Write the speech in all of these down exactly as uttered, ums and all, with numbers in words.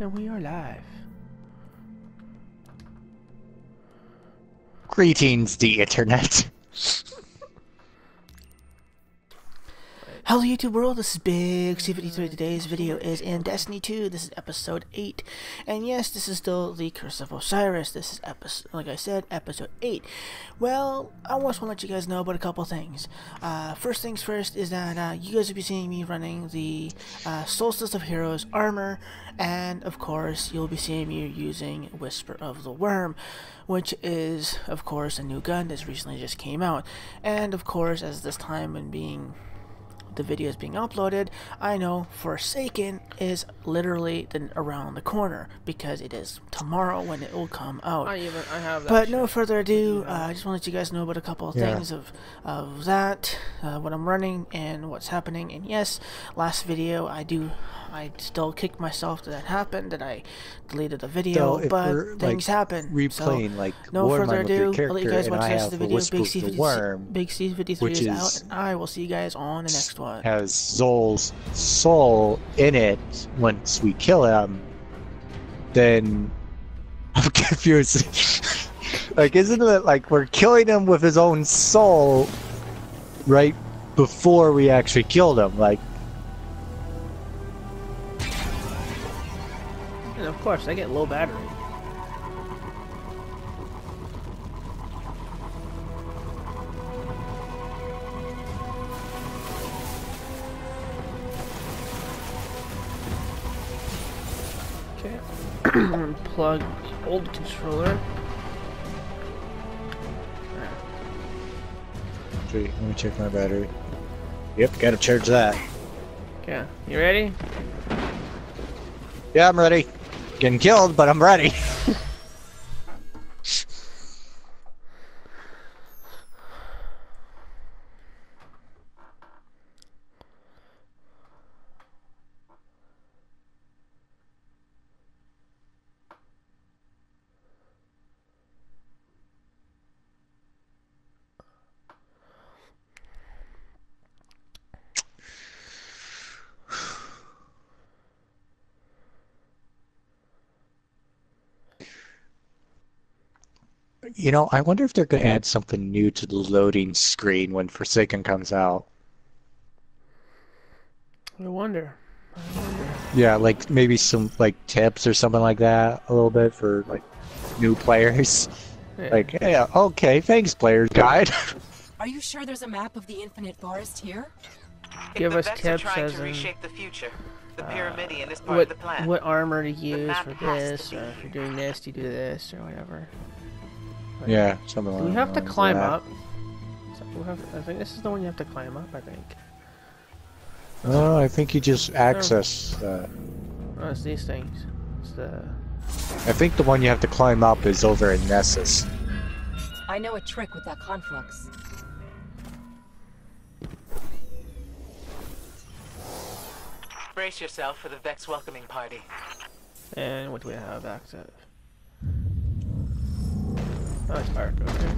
And we are live. Greetings, the internet. Hello, YouTube world. This is Big C fifty-three. Today's video is in Destiny two. This is episode eight. And yes, this is still the Curse of Osiris. This is episode, like I said, episode eight. Well, I just want to let you guys know about a couple things. Uh, first things first is that uh, you guys will be seeing me running the uh, Solstice of Heroes armor. And of course, you'll be seeing me using Whisper of the Worm, which is, of course, a new gun that's recently just came out. And of course, as this time when being... the video is being uploaded, I know Forsaken is literally the, around the corner, because it is tomorrow when it will come out. I even, I have that but shit. No further ado, uh, I just want to let you guys know about a couple of yeah. things of, of that, uh, what I'm running and what's happening. And yes, last video I do, I still kick myself that that happened, that I deleted the video, so but things like, happen. Replaying, so, like, no further ado, I'll let you guys watch the rest of the video. Big C fifty-three is out, and I will see you guys on the next one. Has Zol's soul in it. Once we kill him, then I'm confused. Like, isn't it like we're killing him with his own soul right before we actually killed him? Like, and of course, I get low battery. Unplug the old controller. Wait, let me check my battery. Yep, gotta charge that. Yeah, you ready? Yeah, I'm ready. Getting killed, but I'm ready. You know, I wonder if they're going to add something new to the loading screen when Forsaken comes out. I wonder. I wonder. Yeah, like maybe some like tips or something like that, a little bit for like new players. Yeah. Like, yeah, okay, thanks, player's guide. Are you sure there's a map of the Infinite Forest here? Give us tips as to reshape the future. The Pyramidion is part of the plan. What armor to use for this, or if you're doing this, you do this, or whatever. Like, yeah, something like that. We have to climb up. So we have, I think this is the one you have to climb up, I think. Oh, I think you just access that. Oh. Uh, oh, it's these things. It's the... I think the one you have to climb up is over in Nessus. I know a trick with that conflux. Brace yourself for the Vex welcoming party. And what do we have access? Oh, it's dark over here.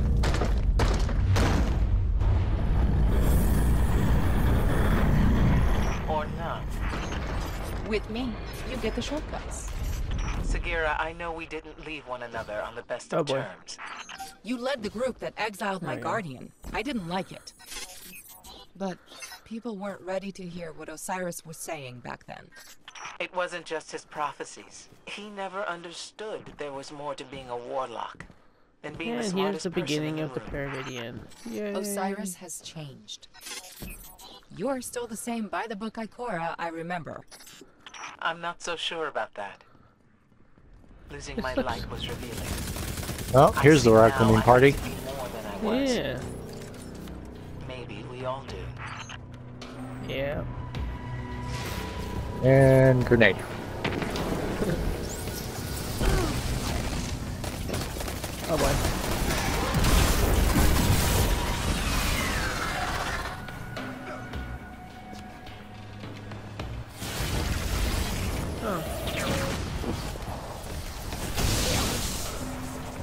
Or not. With me, you get the shortcuts. Sagira, I know we didn't leave one another on the best of oh, terms. You led the group that exiled my oh, yeah. guardian. I didn't like it. But people weren't ready to hear what Osiris was saying back then. It wasn't just his prophecies. He never understood there was more to being a warlock. And being yeah, the here's the beginning the of the Pyramidion. Yay. Osiris has changed. You're still the same by the book Ikora, I remember. I'm not so sure about that. Losing my light was revealing. Oh, here's the welcoming party. Yeah. Maybe we all do. Yeah. And grenade. Oh boy. Oh.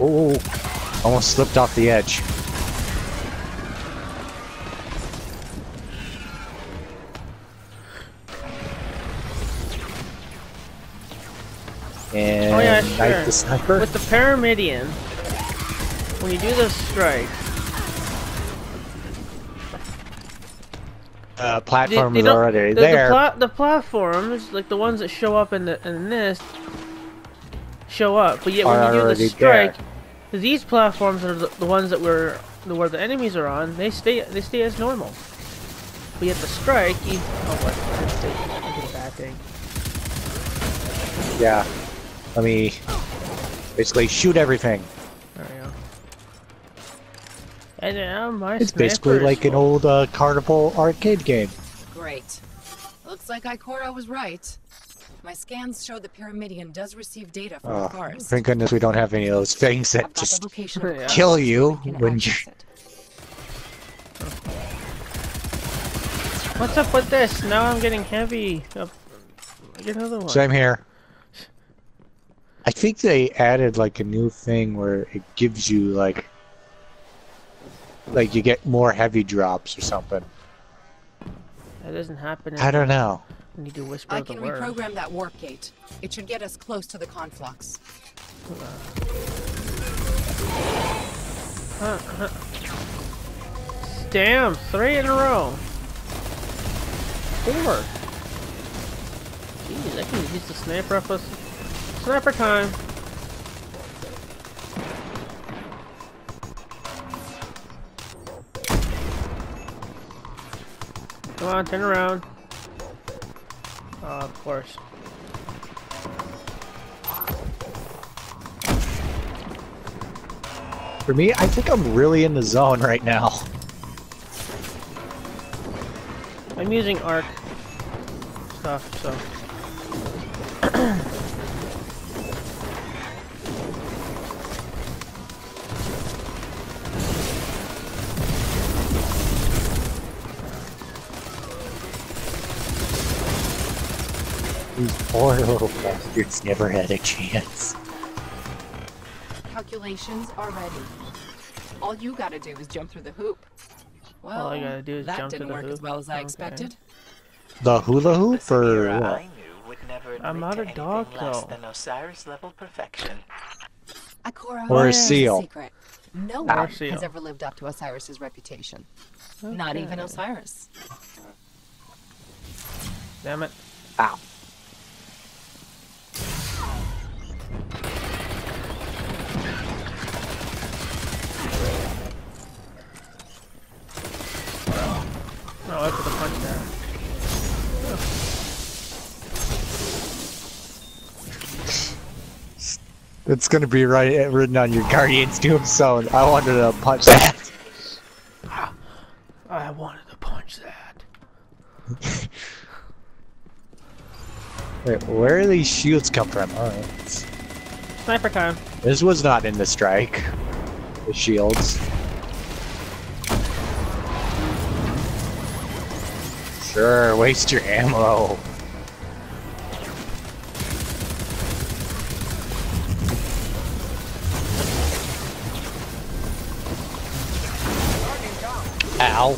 Oh, almost slipped off the edge. and oh, yeah, sure. Knight the Sniper. With the Pyramidion, when you do the strike, uh, platform is already the, there. The, pla the platforms, like the ones that show up in the in this, show up. But yet when you do the strike, there. These platforms are the, the ones that were the where the enemies are on. They stay they stay as normal. But yet the strike, you, oh what? I did a bad thing. Yeah, let me basically shoot everything. There we go. And now my it's basically like an old uh, carnival arcade game. Great. Looks like Ikora was right. My scans show the Pyramidion does receive data from oh, cars. Thank goodness we don't have any of those things that just yeah. kill you when you. What's up with this? Now I'm getting heavy. Oh, get another one. Same here. I think they added like a new thing where it gives you like, like you get more heavy drops or something. That doesn't happen. I don't know. I need to whisper I can the word. reprogram that warp gate. It should get us close to the conflux. Huh, huh. Damn! Three in a row. Four. Jeez, I can use the sniper up us. Sniper time. Come on, turn around. Oh, of course. For me, I think I'm really in the zone right now. I'm using arc stuff, so. These poor little bastards never had a chance. Calculations are ready. All you gotta do is jump through the hoop. Well, all I gotta do is that jump didn't to the work hoop. as well as I okay. expected. The hula hoop, or what? I'm not a dog though. Osiris level perfection. Ikora or a seal. Secret. No one ah. has ever lived up to Osiris's reputation. Okay. Not even Osiris. Damn it! Ow. Oh, I put the punch down. Oh. It's gonna be right written on your Guardian's tombstone. I wanted to punch that. I wanted to punch that. Wait, where do these shields come from? Alright. Sniper time. This was not in the strike. The shields. Sure, waste your ammo. Ow.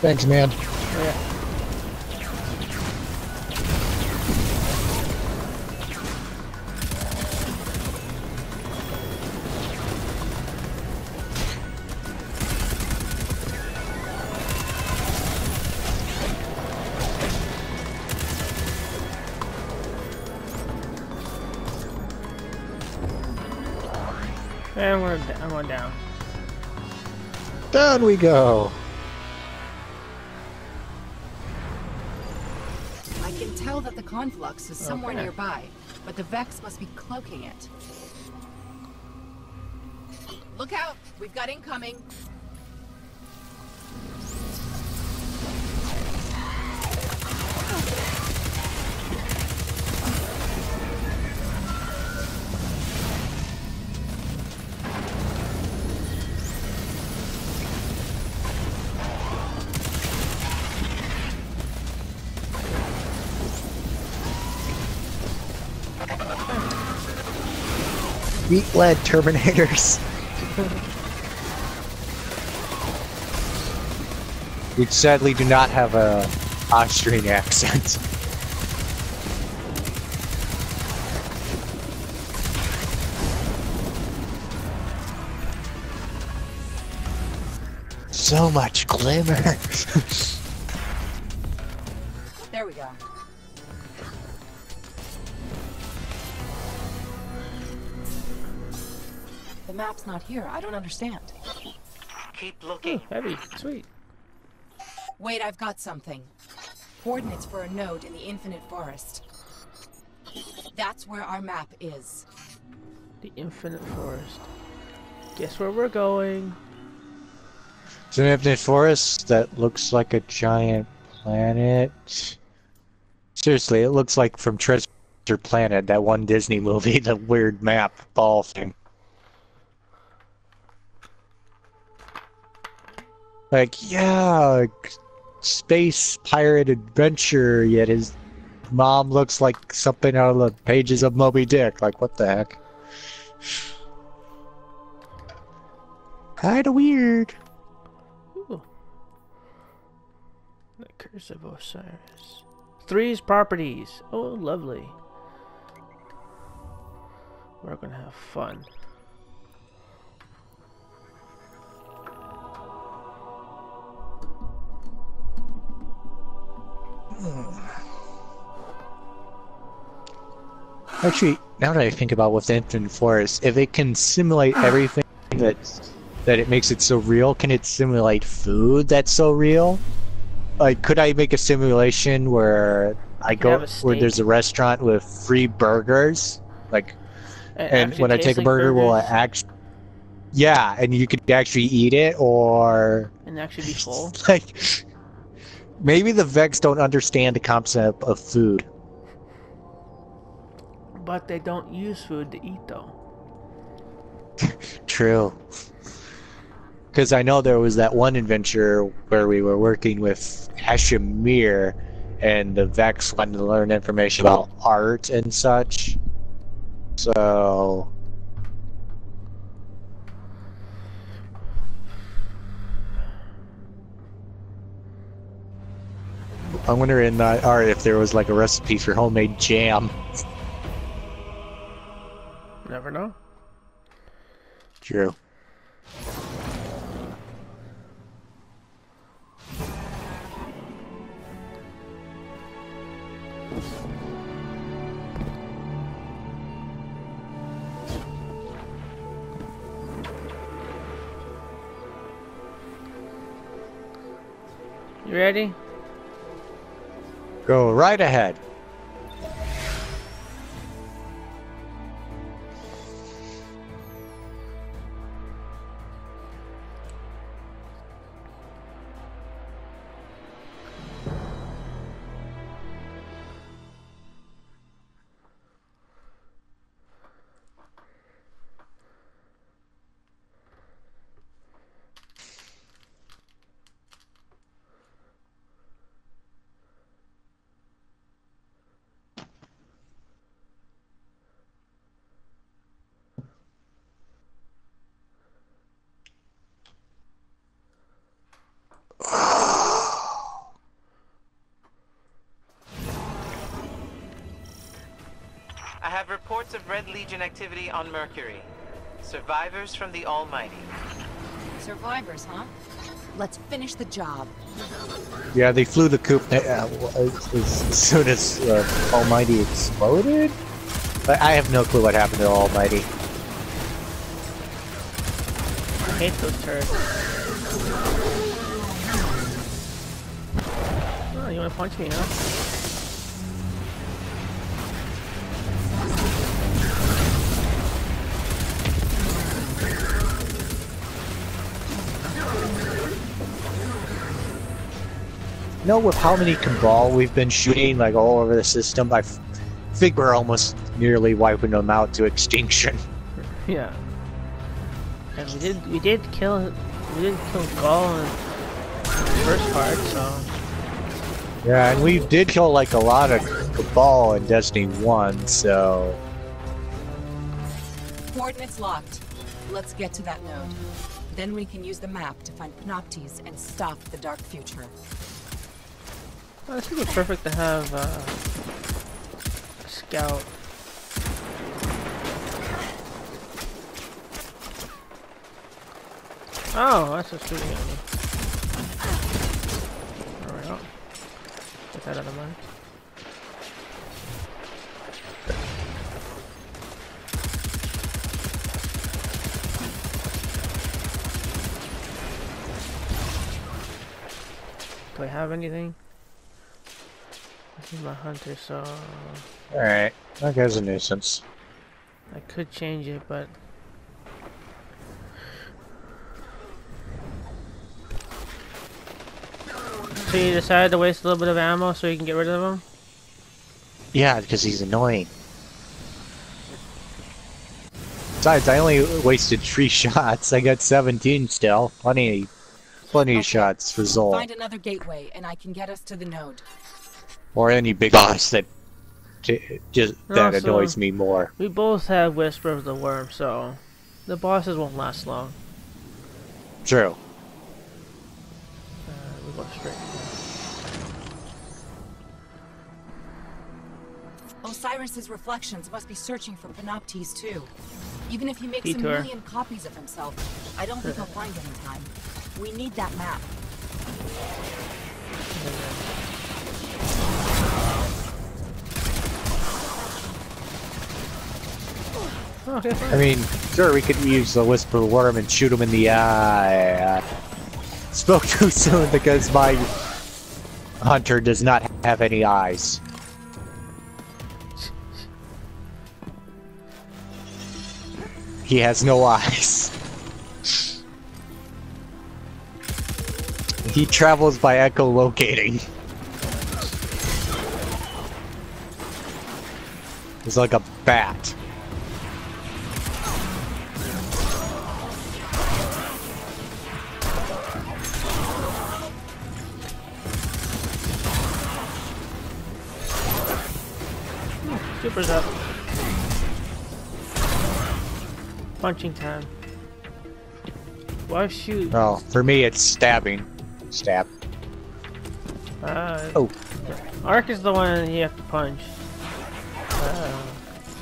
Thanks, man. Yeah. And we're I'm going down. Down we go. I can tell that the conflux is somewhere okay. nearby, but the Vex must be cloaking it. Look out! We've got incoming. Meat-led Terminators. We sadly do not have a Austrian accent. So much glimmer. There we go. The map's not here. I don't understand. Keep looking. Ooh, heavy. Sweet. Wait, I've got something. Coordinates for a node in the Infinite Forest. That's where our map is. The Infinite Forest. Guess where we're going. It's an Infinite Forest that looks like a giant planet. Seriously, it looks like from Treasure Planet, that one Disney movie, the weird map ball thing. Like, yeah, space pirate adventure, yet his mom looks like something out of the pages of Moby Dick. Like, what the heck? Kinda weird. Ooh. The Curse of Osiris. Three's properties. Oh, lovely. We're gonna have fun. Actually, now that I think about with the Infinite Forest, if it can simulate everything that that it makes it so real, can it simulate food that's so real? Like, could I make a simulation where I go where there's a restaurant with free burgers, like, and, and when I take like a burger, burgers? will I actually? Yeah, and you could actually eat it, or and actually be full. Like. Maybe the Vex don't understand the concept of food. But they don't use food to eat, though. True. Because I know there was that one adventure where we were working with Hashemir, and the Vex wanted to learn information about art and such. So... I wonder in that art if there was like a recipe for homemade jam. Never know. True. You ready? Go right ahead. Of Red Legion activity on Mercury. Survivors from the Almighty. Survivors, huh? Let's finish the job. Yeah, they flew the coop uh, as soon as uh, Almighty exploded? But I have no clue what happened to Almighty. I hate those turrets. Oh, you wanna punch me, huh? You know, with how many Cabal we've been shooting like all over the system, I f think we're almost nearly wiping them out to extinction. Yeah, and we did we did kill we did kill Gaul in the first part, so yeah, and we did kill like a lot of Cabal in Destiny one, so coordinates locked. Let's get to that node. Then we can use the map to find Panoptes and stop the dark future. Well, this would be perfect to have uh, a scout. Oh, that's just shooting at me. There we go. Get that out of mind. Do I have anything? This is my hunter, so... Alright, that guy's a nuisance. I could change it, but... So you decided to waste a little bit of ammo so you can get rid of him? Yeah, because he's annoying. Besides, I only wasted three shots. I got seventeen still. Plenty, plenty okay. of shots for Zol. Find another gateway, and I can get us to the node. Or any big boss that just that also, annoys me more. We both have Whisper of the Worm, so the bosses won't last long. True. Uh, we go straight. Osiris's reflections must be searching for Panoptes too. Even if he makes Detour. a million copies of himself, I don't think he'll find it in time. We need that map. I mean, sure, we could use the Whisper Worm and shoot him in the eye. I spoke too soon because my hunter does not have any eyes. He has no eyes. He travels by echolocating. He's like a bat. Oh, Super's up. Punching time. Why shoot? Oh, for me it's stabbing. Stab. Uh, oh. Arc is the one you have to punch. Uh,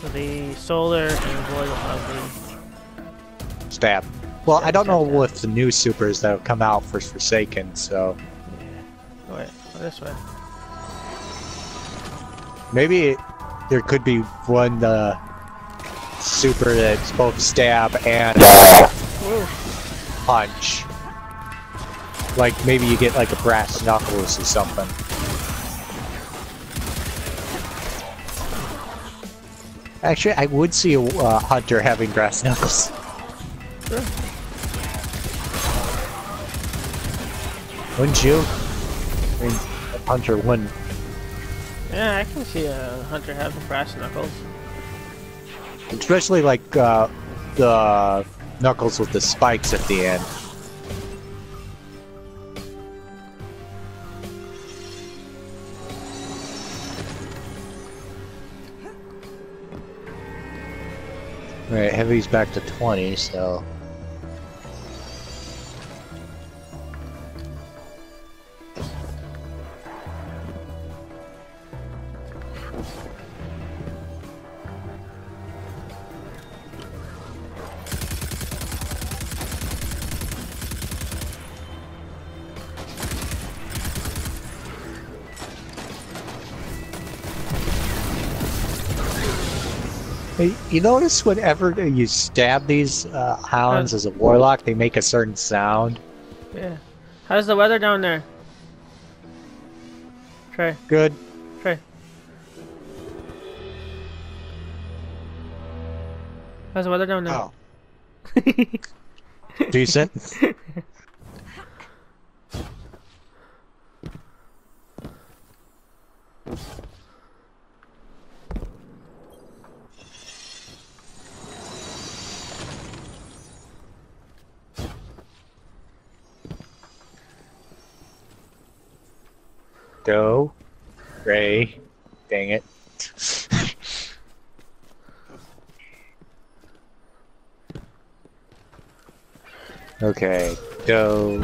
so the solar and void will have the... Stab. Well, stab, I don't stab, know stab. if the new supers that have come out for Forsaken, so... Yeah. Go ahead. Go this way. Maybe it, there could be one, uh... super that's both stab and punch. Like maybe you get like a brass knuckles or something. Actually, I would see a uh, hunter having brass knuckles. Sure. Wouldn't you? I mean, a hunter wouldn't. Yeah, I can see a hunter having brass knuckles. Especially like uh, the knuckles with the spikes at the end. All right, heavy's back to twenty, so. You notice whenever you stab these uh, hounds as a warlock, they make a certain sound. Yeah. How's the weather down there? Trey. Good. Trey. How's the weather down there? Oh. Decent. Go, Ray, dang it. Okay, go.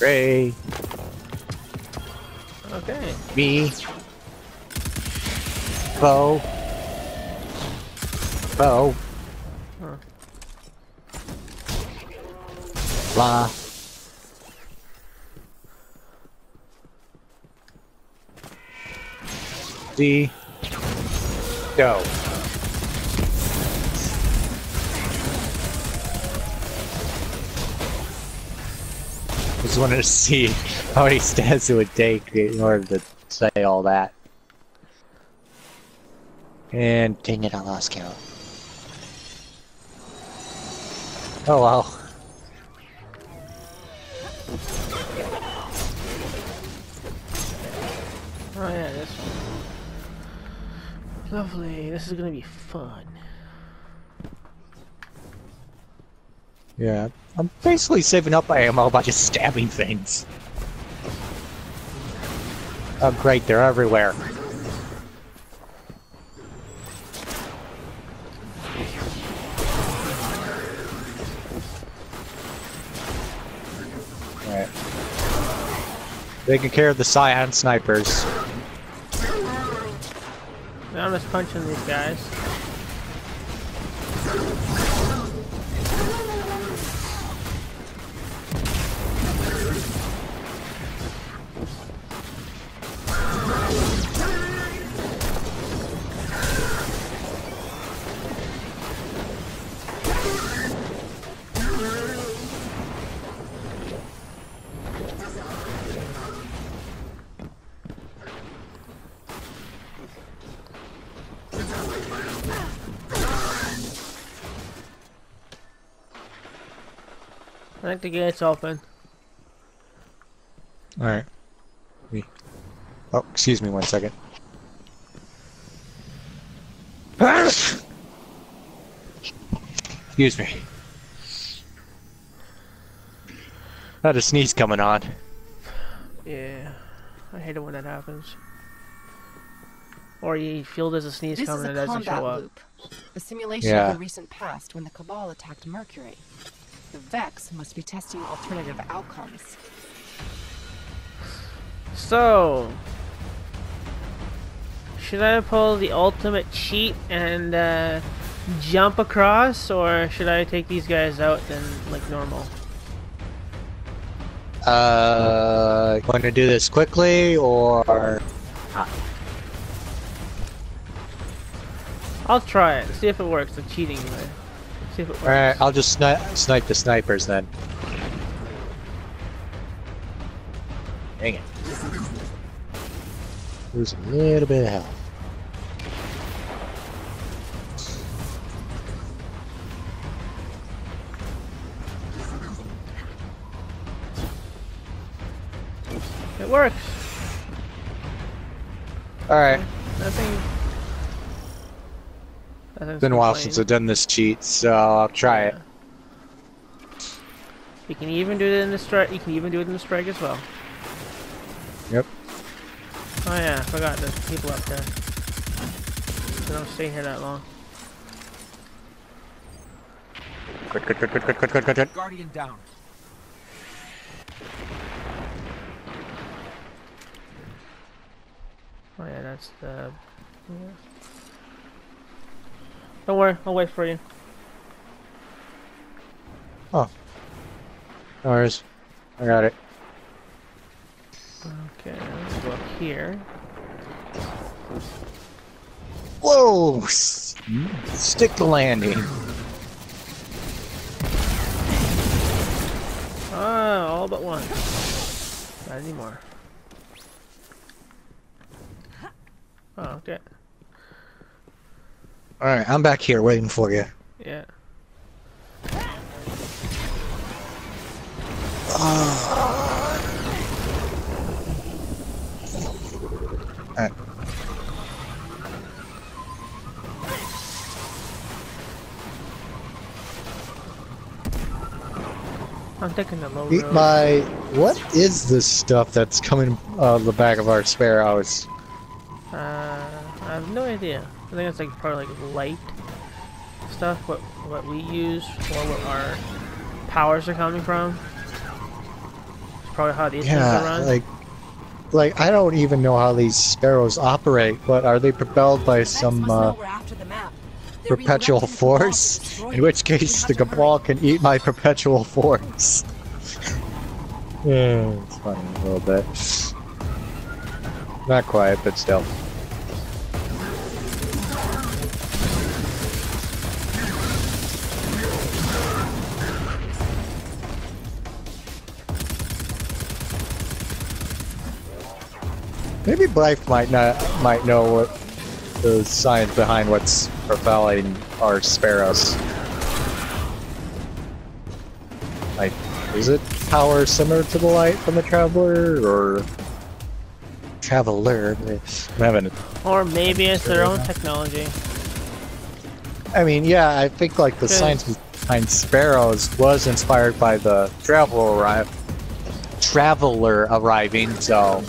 Ray. Okay. Me. Bo. Bo. Huh. La. D. Go. I just wanted to see how many stabs it would take in order to say all that. And dang it, I lost count. Oh well. Oh yeah, this one. Lovely, this is gonna be fun. Yeah, I'm basically saving up my ammo by just stabbing things. Oh great, they're everywhere. Alright. Taking care of the Scion snipers. I'm just punching these guys. I think the gate's open. Alright. Oh, excuse me one second. Excuse me. I had a sneeze coming on. Yeah. I hate it when that happens. Or you feel there's a sneeze this coming and it doesn't show up. Loop. A simulation yeah. of the recent past when the Cabal attacked Mercury. The Vex must be testing alternative outcomes. So, should I pull the ultimate cheat and uh, jump across, or should I take these guys out and like normal? Uh, want to do this quickly or? I'll try it. See if it works. The cheating way. Alright, I'll just sni snipe the snipers then. Dang it. Lose a little bit of health. It works! Alright. Nothing. It's been a while since I've done this cheat, so I'll try yeah. it. You can even do it in the strike. You can even do it in the strike as well. Yep. Oh yeah, I forgot there's people up there. They don't stay here that long. Quick, quick, quick, quick, quick, quick, quick, quick, quick. Guardian down. Oh yeah, that's the. Yeah. Don't worry, I'll wait for you. Oh. No worries. I got it. Okay, let's go up here. Whoa! Stick the landing. Ah, all but one. Not anymore. Oh, okay. Alright, I'm back here waiting for you. Yeah. Oh. Alright. I'm taking the low road. Eat my... What is this stuff that's coming out of the back of our spare hours? Uh, I have no idea. I think it's like probably like light stuff, what what we use, or what our powers are coming from. It's probably how these yeah, things are run. Like, like I don't even know how these sparrows operate, but are they propelled by some uh, perpetual force? In which case, the Cabal can eat my perpetual force. Yeah, it's funny a little bit. Not quiet, but still. Maybe Blythe might not might know what the science behind what's propelling our sparrows. Like, is it power similar to the light from the Traveler, or Traveler? I'm having. Or maybe it's their own technology. I mean, yeah, I think like the science behind sparrows was inspired by the Traveler arrive, Traveler arriving, so.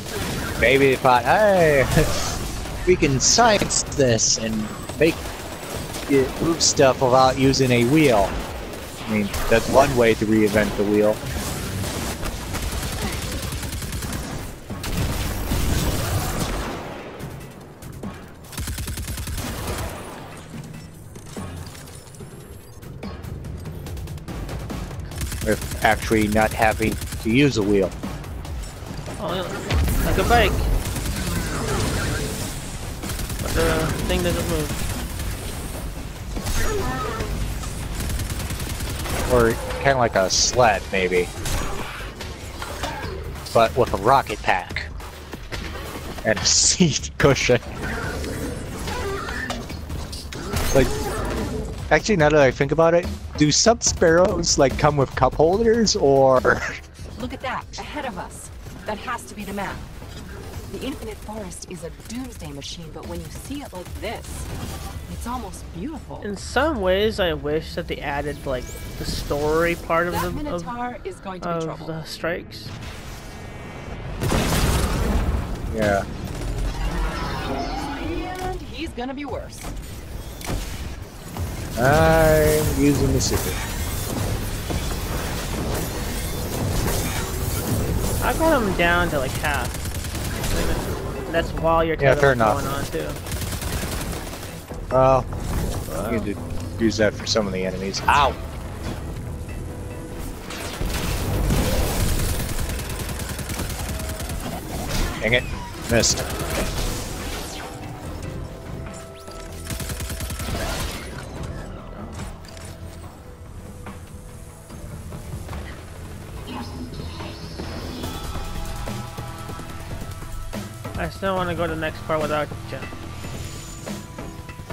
Maybe they thought, hey, we can science this and make it move stuff without using a wheel. I mean, that's one way to reinvent the wheel. With actually not having to use a wheel. Oh, yeah. Like a bike. But the thing doesn't move. Or kind of like a sled, maybe. But with a rocket pack. And a seat cushion. Like, actually, now that I think about it, do some sparrows, like, come with cup holders, or... Look at that, ahead of us. That has to be the map. The Infinite Forest is a doomsday machine, but when you see it like this, it's almost beautiful. In some ways, I wish that they added like the story part of the Minotaur of, is going to be trouble. The strikes. Yeah. And he's gonna be worse. I'm using the secret. I got him down to like half. That's while your yeah, fair enough. Going on too. Well, wow. You could use that for some of the enemies. Ow! Dang it. Missed. I don't want to go to the next part without Jen.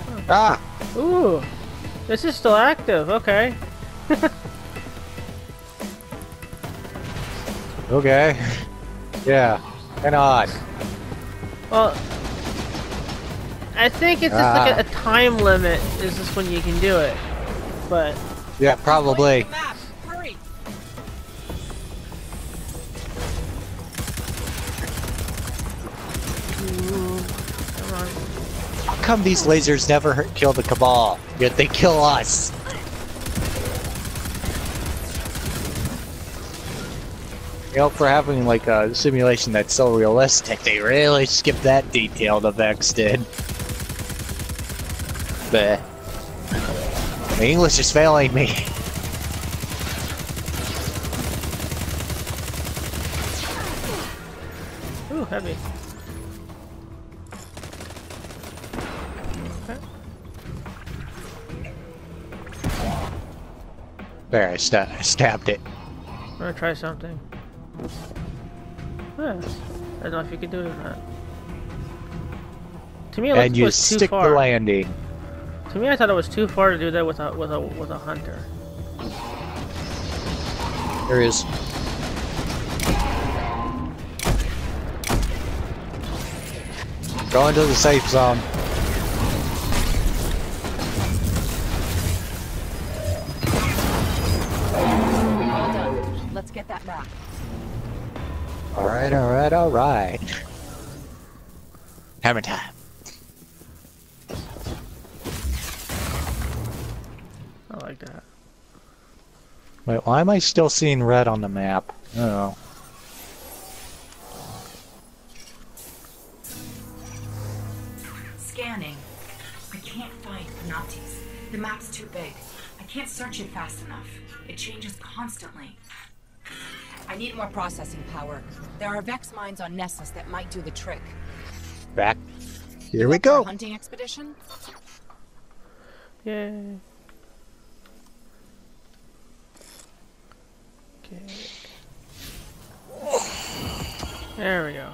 Oh. Ah! Ooh! This is still active, okay. Okay. Yeah. And odd. Well, I think it's just ah. like a, a time limit is just when you can do it. But... Yeah, probably. How come these lasers never hurt, kill the Cabal, yet they kill us? You know, for having like a simulation that's so realistic, they really skipped that detail the Vex did. Bleh. The English is failing me. Ooh, heavy. There, I, sta I stabbed it. I'm gonna try something. Huh. I don't know if you can do it or not. To me, it and you was too stick far. The landing. To me, I thought it was too far to do that with a with a with a hunter. There is. Going to the safe zone. Get that map. All right, all right, all right. Hammer time. I like that. Wait, why am I still seeing red on the map? I don't know. Scanning. I can't find Panoptes. The map's too big. I can't search it fast enough. It changes constantly. I need more processing power. There are Vex mines on Nessus that might do the trick. Back. Here we go. Hunting expedition? Yay. Okay. There we go.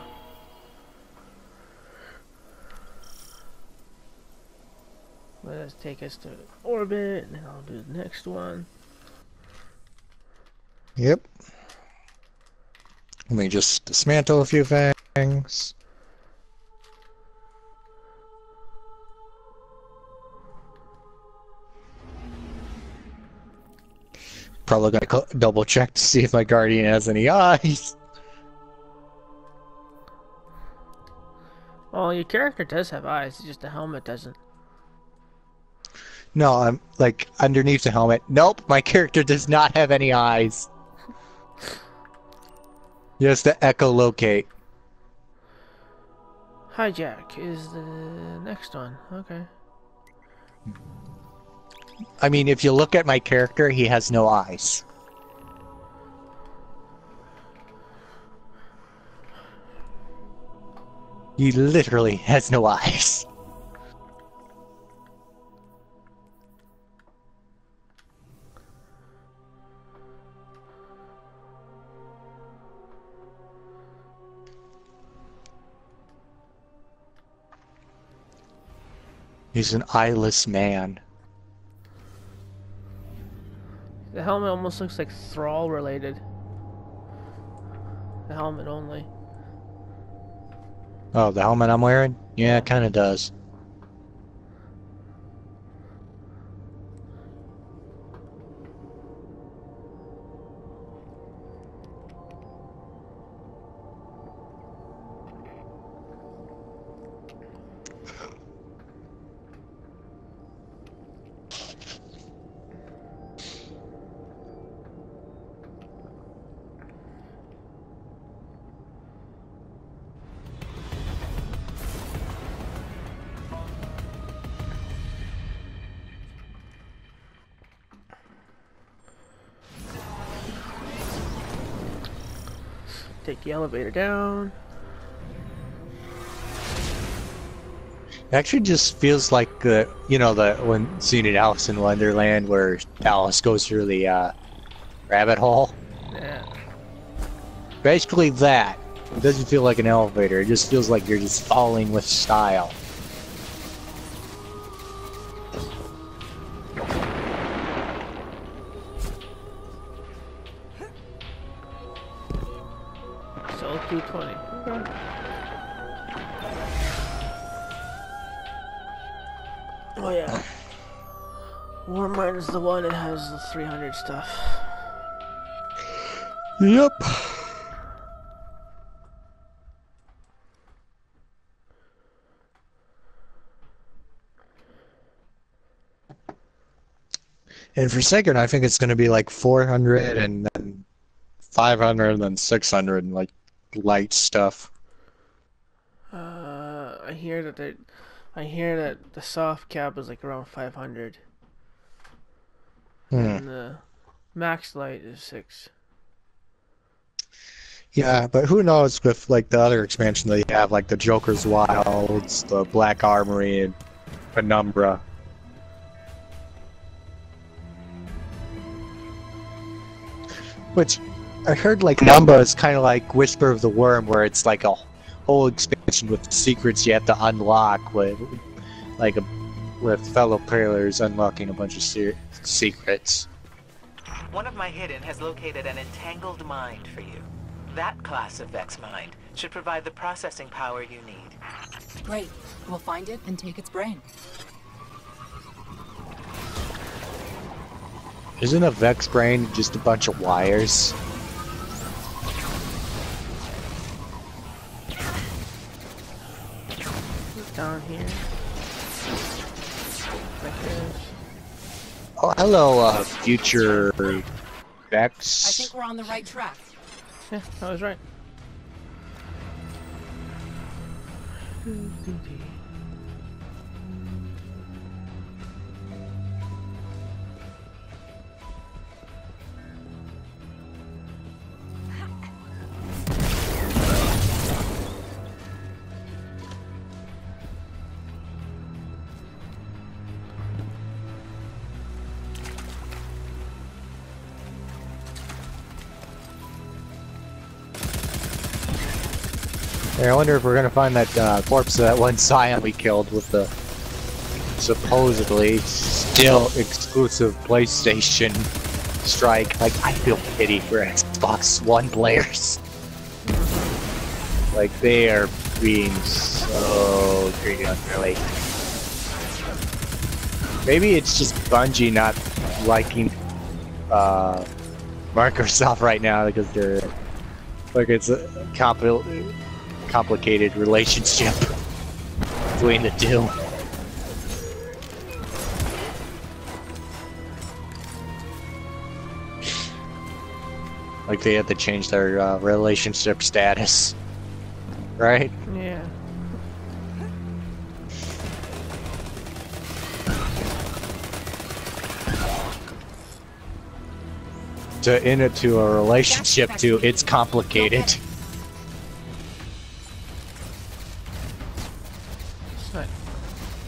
Let's take us to orbit, and I'll do the next one. Yep. Let me just dismantle a few things. Probably gonna double check to see if my guardian has any eyes. Well, your character does have eyes, it's just the helmet doesn't. No, I'm like underneath the helmet. Nope, my character does not have any eyes. Yes, the echolocate. Hijack is the next one. Okay. I mean, if you look at my character, he has no eyes. He literally has no eyes. He's an eyeless man. The helmet almost looks like Thrall related. The helmet only. Oh, the helmet I'm wearing? Yeah, it kind of does. Take the elevator down. It actually just feels like the, you know, the when seen in Alice in Wonderland where Alice goes through the uh, rabbit hole. Yeah. Basically that. It doesn't feel like an elevator. It just feels like you're just falling with style. The one that has the three hundred stuff. Yep. And for Forsaken, I think it's going to be like four hundred and then five hundred and then six hundred and like light stuff. Uh, I hear that they, I hear that the soft cap is like around five hundred. And the max light is six. Yeah, but who knows with like the other expansion that you have, like the Joker's Wilds, the Black Armory, and Penumbra. Which I heard like Penumbra is kind of like Whisper of the Worm, where it's like a whole expansion with secrets you have to unlock with, like a. with fellow players unlocking a bunch of se secrets. One of my hidden has located an entangled mind for you. That class of Vex mind should provide the processing power you need. Great. We'll find it and take its brain. Isn't a Vex brain just a bunch of wires? Down here. Oh, hello, uh, future Vex. I think we're on the right track. Yeah, I was right. I wonder if we're gonna find that uh, corpse of that one Scion we killed with the supposedly still exclusive PlayStation strike. Like, I feel pity for Xbox One players. Like, they are being so greedy unfairly. Maybe it's just Bungie not liking uh, Microsoft right now because they're like it's a comp- complicated relationship between the two. Like they had to change their uh, relationship status, right? Yeah. To in it to a relationship to it's complicated.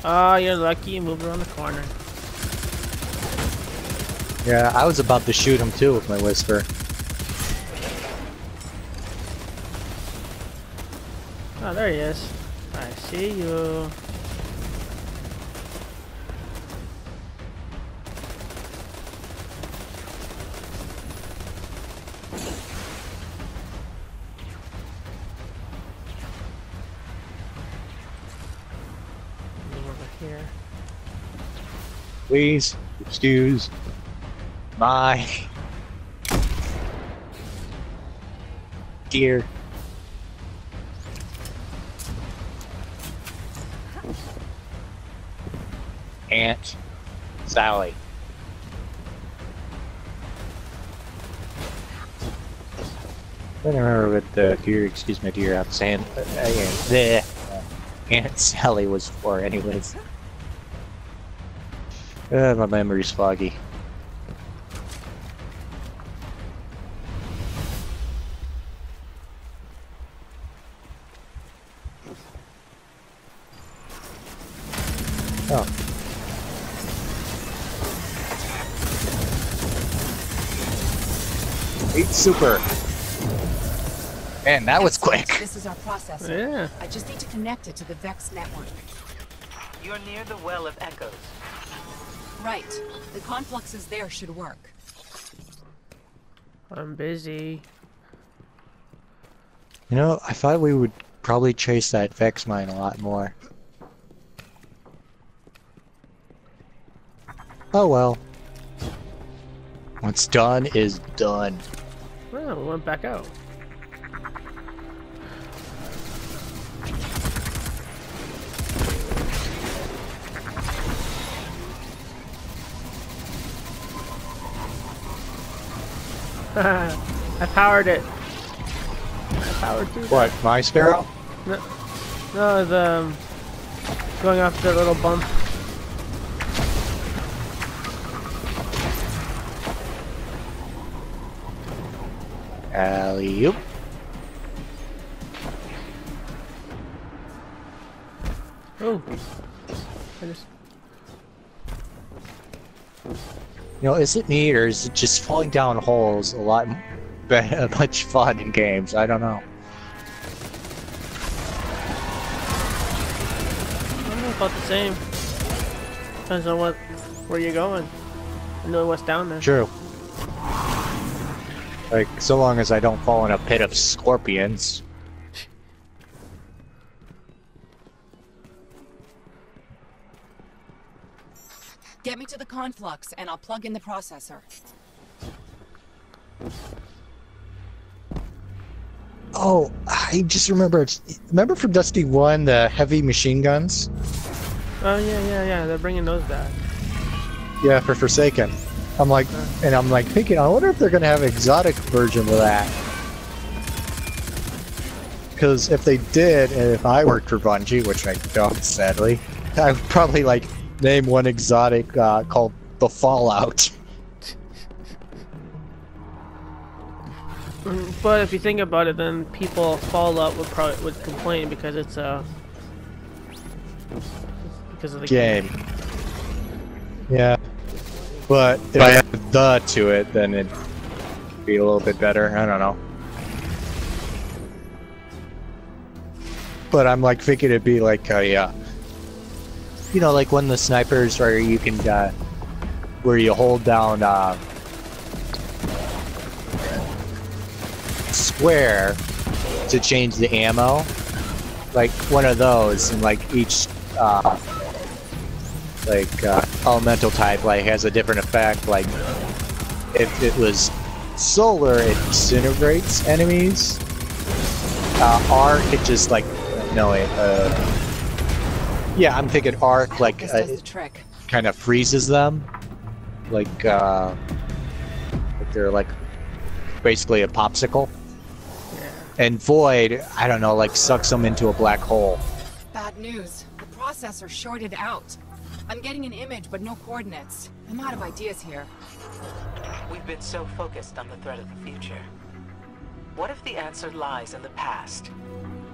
Ah, oh, you're lucky you moved around the corner. Yeah, I was about to shoot him too with my Whisper. Oh, there he is. I see you. Please excuse my dear. Aunt Sally. I don't remember what the dear, excuse my dear, I'm saying the Aunt Sally was for anyways. Uh, my memory's foggy. Oh. Eight super. Man, that was quick. This is our processor. Yeah. I just need to connect it to the Vex network. You're near the Well of Echoes. Right. The confluxes there should work. I'm busy. You know, I thought we would probably chase that Vex mine a lot more. Oh well. What's done is done. Well, we went back out. I powered it. I powered through. What? That. My Sparrow? No, no, the going off the little bump. Alley-oop. Oh, I just. You know, is it me or is it just falling down holes a lot better, much fun in games? I don't know. I don't know about the same. Depends on what, where you're going. I know what's down there. True. Like, so long as I don't fall in a pit of scorpions. Get me to the conflux, and I'll plug in the processor. Oh, I just remembered. Remember from Destiny one, the heavy machine guns? Oh, yeah, yeah, yeah. They're bringing those back. Yeah, for Forsaken. I'm like, and I'm like thinking, I wonder if they're gonna have an exotic version of that. Because if they did, and if I worked for Bungie, which I don't, sadly, I would probably like name one exotic uh, called the Fallout. But if you think about it, then people Fallout would probably would complain because it's a uh, because of the game. game. Yeah. But if I add the to it, then it'd be a little bit better. I don't know. But I'm like thinking it'd be like a, uh, you know, like one of the snipers where you can, uh, where you hold down uh, square to change the ammo. Like one of those, and like each, uh, like uh, elemental type like has a different effect. Like if it was solar, it disintegrates enemies. Uh, arc, it just like no it, uh, yeah, I'm thinking arc like uh, it kind of freezes them, like uh, like they're like basically a popsicle. Yeah. And void, I don't know, like sucks them into a black hole. Bad news, the processor shorted out. I'm getting an image, but no coordinates. I'm out of ideas here. We've been so focused on the threat of the future. What if the answer lies in the past?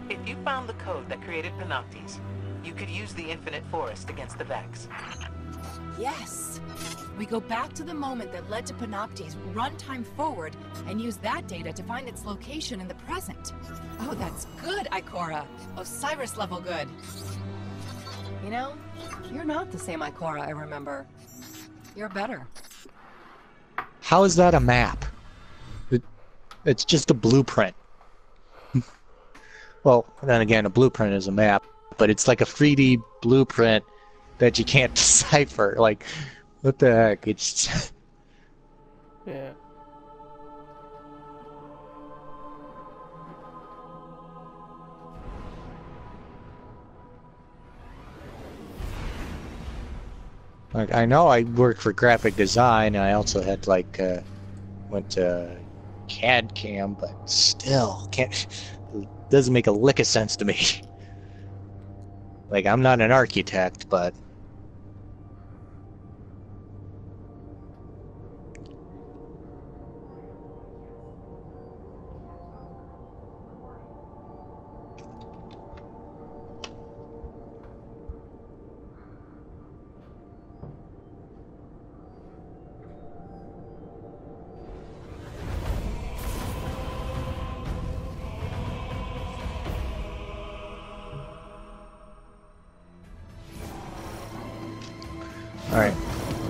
If you found the code that created Panoptes, you could use the Infinite Forest against the Vex. Yes! We go back to the moment that led to Panoptes, run time forward, and use that data to find its location in the present. Oh, that's good, Ikora! Osiris level good! You know, you're not the same Ikora I remember. You're better. How is that a map? It, it's just a blueprint. Well, then again, a blueprint is a map, but it's like a three D blueprint that you can't decipher. Like, what the heck? It's... yeah. Like, I know I worked for graphic design, and I also had, like, uh, went to C A D cam, but still, can't, it doesn't make a lick of sense to me. Like, I'm not an architect, but...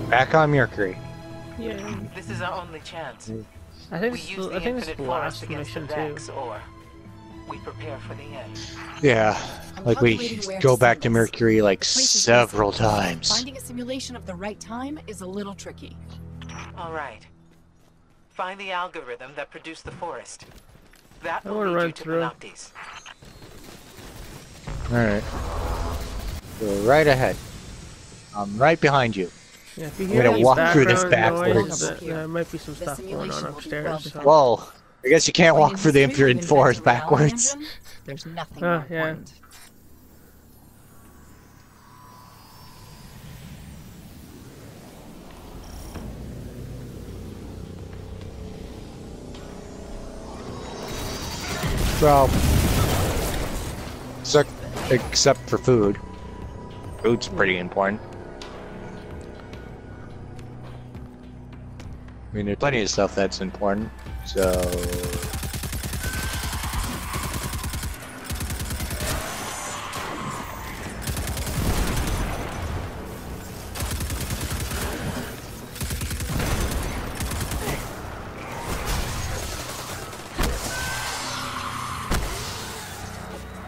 Back on Mercury. Yeah. This is our only chance. I think we I think this is the last mission too. Or we prepare for the end. Yeah, like we go back to Mercury like several times. Finding a simulation of the right time is a little tricky. All right. Find the algorithm that produced the forest. That will lead you to Panoptes. All right. Go right ahead. I'm right behind you. Yeah, if you hear I'm gonna walk through this backwards. Noise, there might be some stuff going on upstairs. Whoa! I guess you can't walk through the Infinite Forest backwards. There's nothing. Oh, yeah. Well, except, except for food. Food's pretty important. I mean, there's plenty of stuff that's important, so...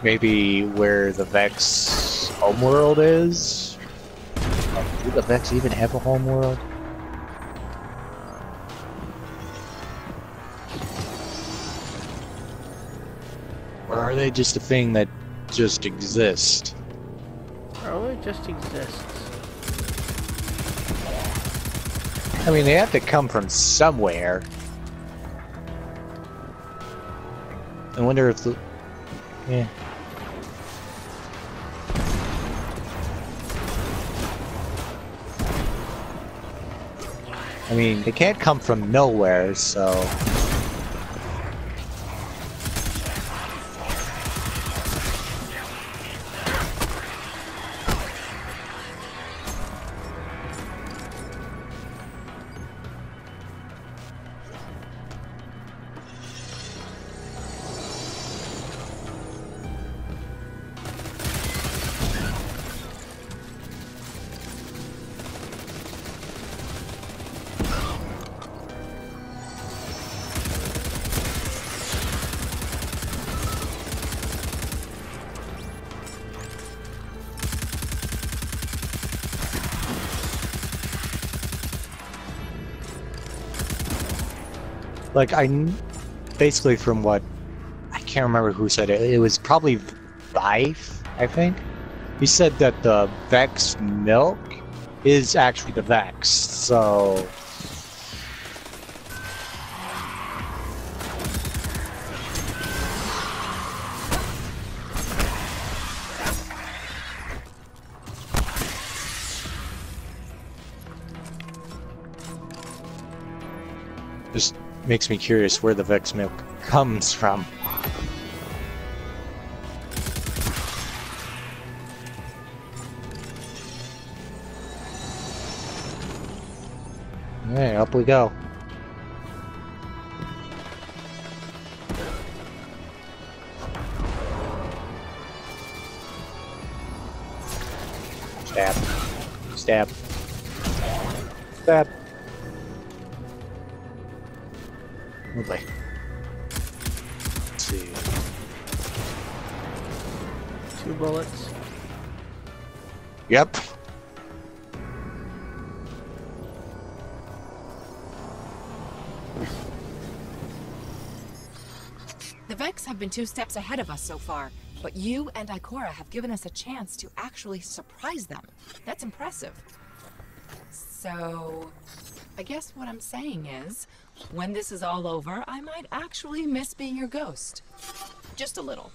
Maybe where the Vex homeworld is? Do the Vex even have a homeworld? Or are they just a thing that just exists? Or they just exists. I mean, they have to come from somewhere. I wonder if the... Yeah. I mean, they can't come from nowhere, so... Like, I basically, from what I can't remember who said it, it was probably Vife, I think. He said that the Vex milk is actually the Vex, so. Makes me curious where the Vex milk comes from. Alright, up we go. Stab. Stab. Stab. Lovely. Let's see. Two bullets. Yep. The Vex have been two steps ahead of us so far, but you and Ikora have given us a chance to actually surprise them. That's impressive. So, I guess what I'm saying is, when this is all over, I might actually miss being your ghost. Just a little.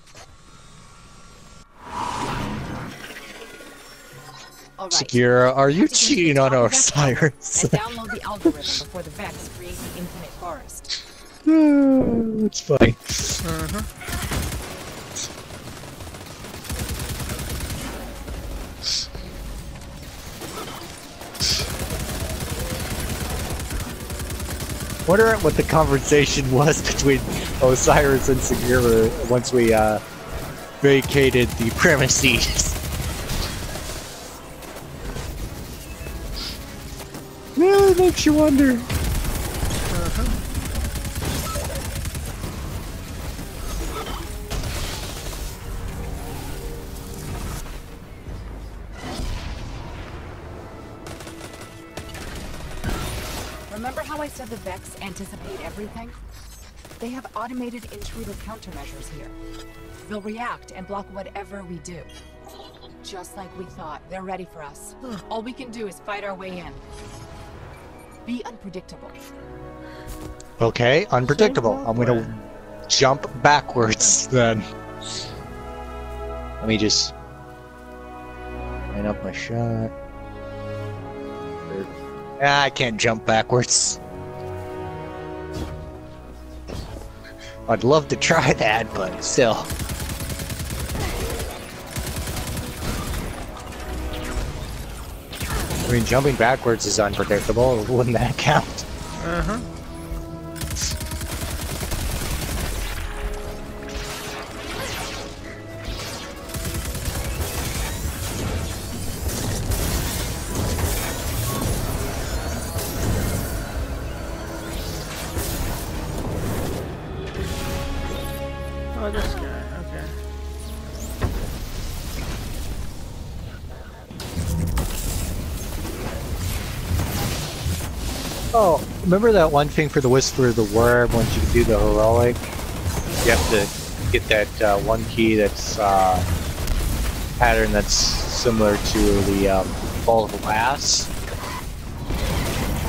Right. Sagira, are you cheating on Osiris? And download the algorithm before the Vex create the Infinite Forest. Uh, it's funny. Uh-huh. I wonder what the conversation was between Osiris and Sagira once we uh, vacated the premises. Really makes you wonder. The Vex anticipate everything? They have automated intruder countermeasures here. They'll react and block whatever we do. Just like we thought, they're ready for us. All we can do is fight our way in. Be unpredictable. Okay, unpredictable. I'm gonna jump backwards then. Let me just line up my shot. Ah, I can't jump backwards. I'd love to try that, but still. I mean, jumping backwards is unpredictable. Wouldn't that count? Uh-huh. Remember that one thing for the Whisper of the Worm, once you do the heroic? You have to get that uh, one key that's uh, pattern that's similar to the um, Vault of Glass.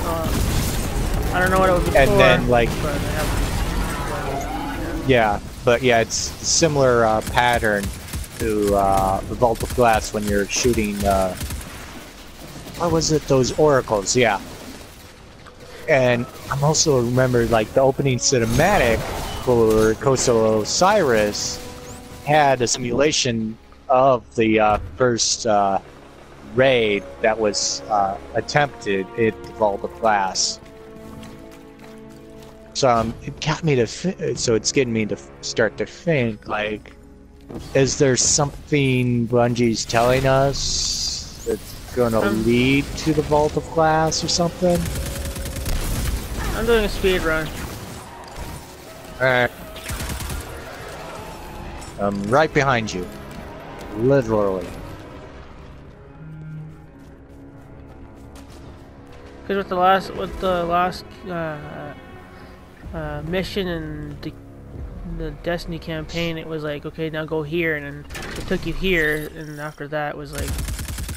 Oh, Uh, I don't know what it was before. And then like, but yeah. yeah, but yeah, it's similar uh, pattern to uh, the Vault of Glass when you're shooting. Uh, what was it? Those oracles, yeah. And I'm also remember like the opening cinematic for Curse of Osiris had a simulation of the uh, first uh, raid that was uh, attempted at the Vault of Glass. So um, it got me to, f so it's getting me to f start to think like, is there something Bungie's telling us that's gonna um, lead to the Vault of Glass or something? I'm doing a speed run. All right. I'm right behind you. Literally. Because with the last, with the last uh, uh, mission in the, the Destiny campaign, it was like, okay, now go here, and then it took you here, and after that was like,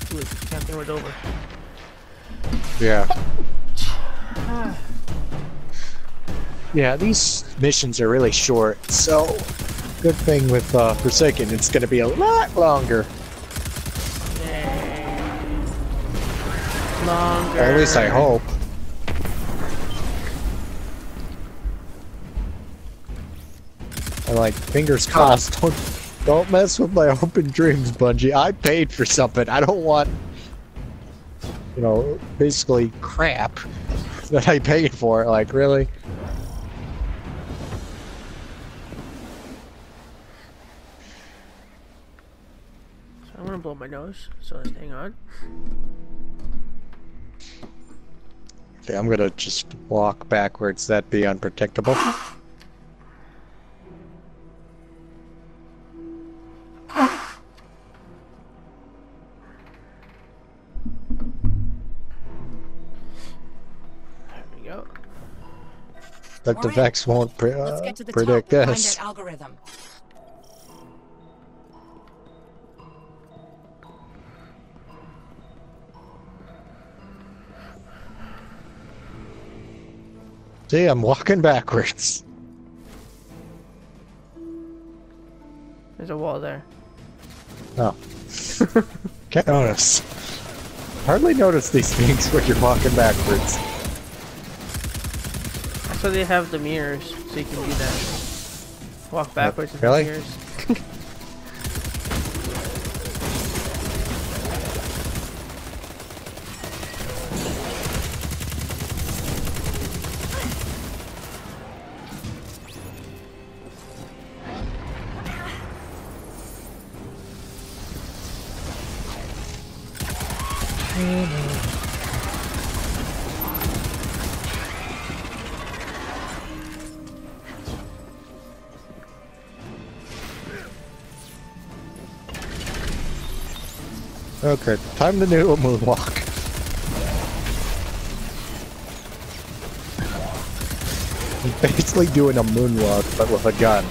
the campaign was over. Yeah. Ah. Yeah, these missions are really short, so good thing with uh, Forsaken, it's going to be a lot longer. Yay. Longer. Or at least I hope. I'm like, fingers crossed. Don't, don't mess with my open dreams, Bungie. I paid for something. I don't want, you know, basically crap that I paid for. Like, really? Blow my nose, so just hang on. Okay, I'm gonna just walk backwards. That'd be unpredictable. There we go. But the Vex won't pre uh, to the predict this. See, I'm walking backwards. There's a wall there. Oh. Can't notice. Hardly notice these things when you're walking backwards. So they have the mirrors, so you can do that. Walk backwards with uh, really? the mirrors. Okay, time to do a moonwalk. I'm basically doing a moonwalk, but with a gun.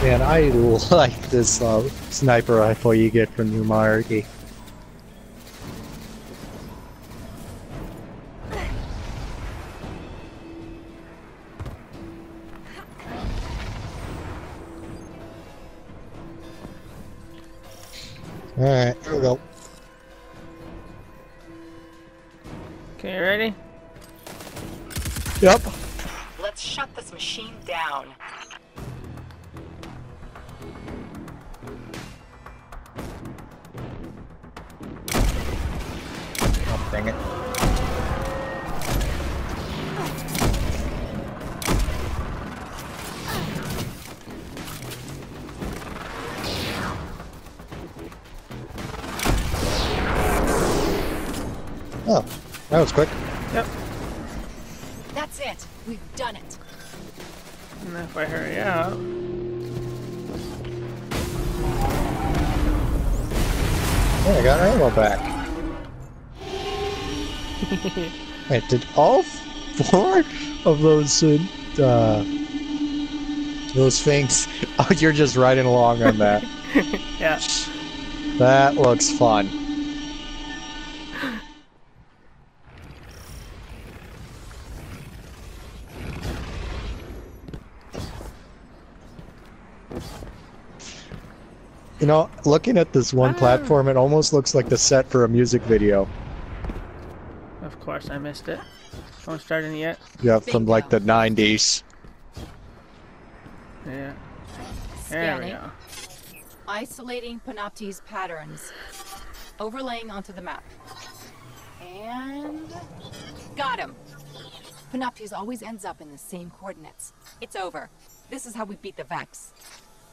Man, I like this uh, sniper rifle you get from New Monarchy. Alright, here we go. Okay, ready? Yep. Let's shut this machine down. Dang it. That was quick. Yep. That's it. We've done it. And if I hurry up... Hey, I got ammo back. Wait, did all four of those uh, those things... Oh, you're just riding along on that. Yeah. That looks fun. You know, looking at this one ah. platform, it almost looks like the set for a music video. Of course, I missed it. Don't start in yet. Yeah, from like the nineties. Yeah. There we go. Isolating Panoptes patterns. Overlaying onto the map. And... Got him! Panoptes always ends up in the same coordinates. It's over. This is how we beat the Vex.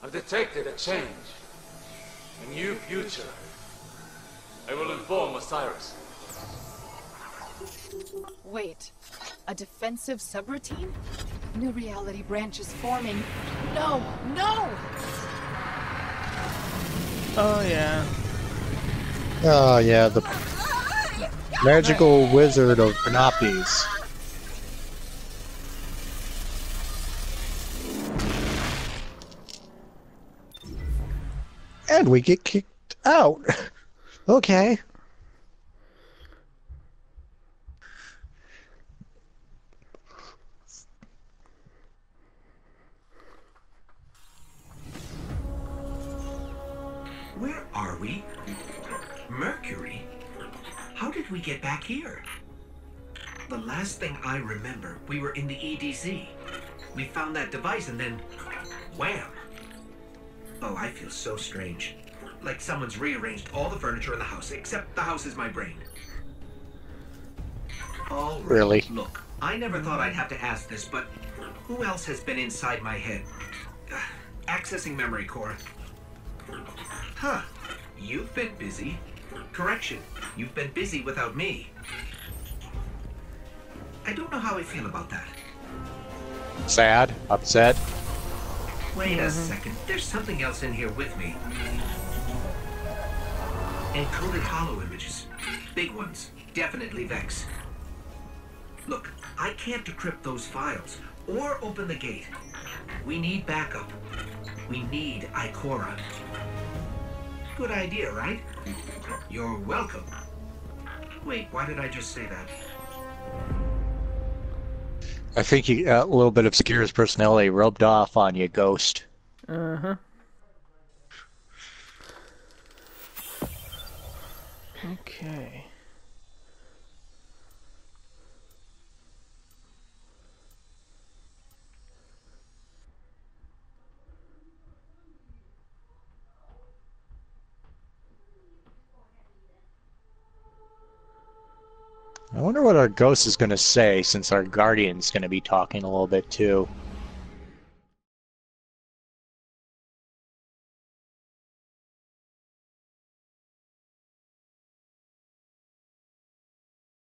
I've detected a change. A new future. I will inform Osiris. Wait. A defensive subroutine? New reality branch is forming. No! No! Oh, yeah. Oh, yeah. The magical wizard of Panoptes. And we get kicked out. Okay. Where are we? Mercury? How did we get back here? The last thing I remember, we were in the E D Z. We found that device and then... wham! Oh, I feel so strange. Like someone's rearranged all the furniture in the house, except the house is my brain. All right, really? Look, I never thought I'd have to ask this, but who else has been inside my head? Uh, accessing memory core. Huh. You've been busy. Correction. You've been busy without me. I don't know how I feel about that. Sad? Upset? Wait a second, there's something else in here with me. Encoded holo images. Big ones. Definitely Vex. Look, I can't decrypt those files, or open the gate. We need backup. We need Ikora. Good idea, right? You're welcome. Wait, why did I just say that? I think you got a little bit of Sagira's personality rubbed off on you, Ghost. Uh-huh. Okay. I wonder what our ghost is going to say, since our guardian's going to be talking a little bit, too.